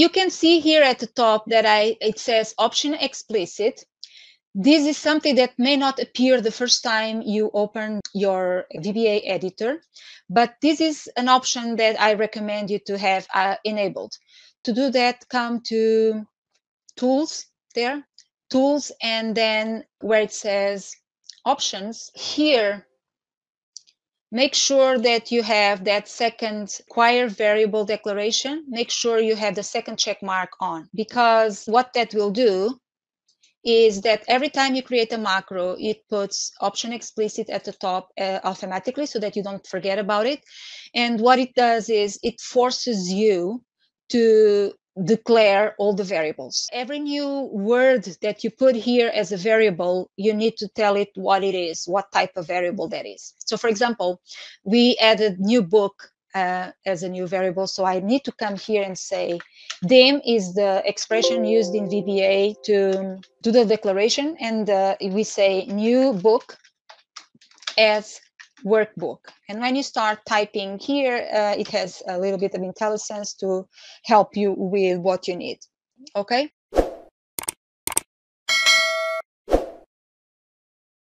you can see here at the top that it says Option Explicit. This is something that may not appear the first time you open your VBA editor, but this is an option that I recommend you to have enabled. To do that, come to Tools there, Tools, and then where it says Options, here, make sure that you have that second require variable declaration. Make sure you have the second check mark on, because what that will do is that every time you create a macro, it puts Option Explicit at the top automatically so that you don't forget about it. And what it does is it forces you to declare all the variables. Every new word that you put here as a variable, you need to tell it what it is, what type of variable that is. So for example, we added new book as a new variable. So I need to come here and say dim is the expression used in VBA to do the declaration, and we say new book as workbook. And when you start typing here, it has a little bit of IntelliSense to help you with what you need. Okay,